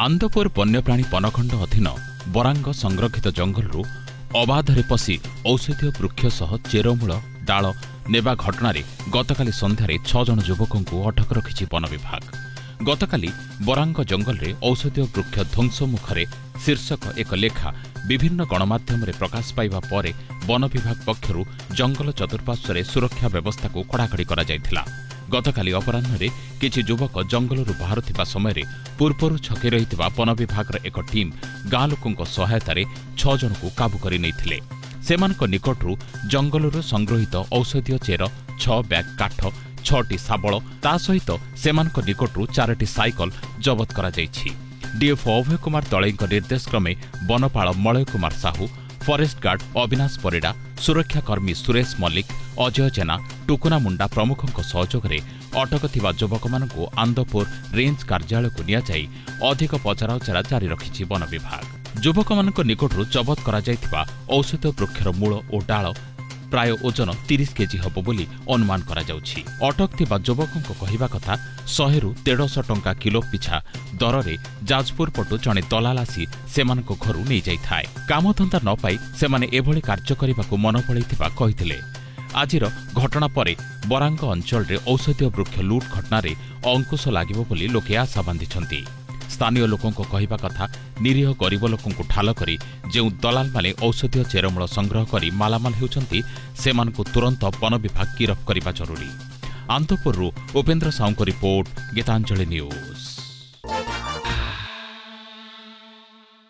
आंदपुर वन्यप्राणी वनखंड अधीन बरांग संरक्षित जंगलरू अबाधरे पशि औषधीय वृक्ष चेरमूल डाल नेबा घटना गतकाली संध्यारे 6 जन युवकंकु अटक रखिछि वन विभाग। गतकाली बरांग जंगलरे औषधीय वृक्ष ध्वंस मुखरे शीर्षक एक लेखा विभिन्न गणमाध्यम प्रकाश पाइबा परे वन विभाग पक्षरू जंगल चतुर्पार्श्वे सुरक्षा व्यवस्था को कड़ाकड़ी करा जायथिला। गतकाली अपराह्न किछि युवक जंगलरू बाहर समय पूर्वर छकी रही वन विभाग एक टीम गाँ लोकों सहायतार 6 जन को काबू कर निकटरू जंगलरू संग्रहित औषधीय चेर 6 बैग काठ 6 शाबल ता सहित निकटरू 4 साइकल जबत कर डीएफओ अभय कुमार तलई निर्देश क्रमे वनपाल मलय कुमार साहू फॉरेस्ट गार्ड अविनाश परिडा सुरक्षाकर्मी सुरेश मल्लिक अजय जेना टुकुना मुंडा प्रमुखों सहयोग में अटक थिबा युवक मानकु आंदपुर रेंज कार्यालय को नियाई अधिक पचराउचरा जारी रखिछि वन विभाग। युवक मानक निकटरू जबत करा जायथिबा औषध वृक्षर मूल और डाल प्राय ओजन 30 केजी हबो बोली अनुमान करा जाउछि। अटक थिबा युवकक कहिबा कथा 100 रु 150 टंका किलो पिछा दर रे जाजपुर पटु जणे दलालासी सेमानको घरु नै जाय थाए। कामधंदा न पाई सेमाने एभली कार्य करिबाकु मन पळैथिबा कहिथिले। आजिर घटना परे बरांग अंचल रे औषधीय वृक्ष लूट घटना रे अंकुश लागिबो बोली लोके आशा बांधिछंती। स्थानीय लोकंक कहिबा कथा निरीह गरीब लोकंक ठाल करी जेउ दलाल माने औषधीय चेरमूल संग्रह करी मालामाल हेउचंती सेमानकु तुरंत वन विभाग गिरफ करिबा जरूरी। आंदपुरु उपेंद्र साहू रिपोर्ट, गीतांजलि न्यूज।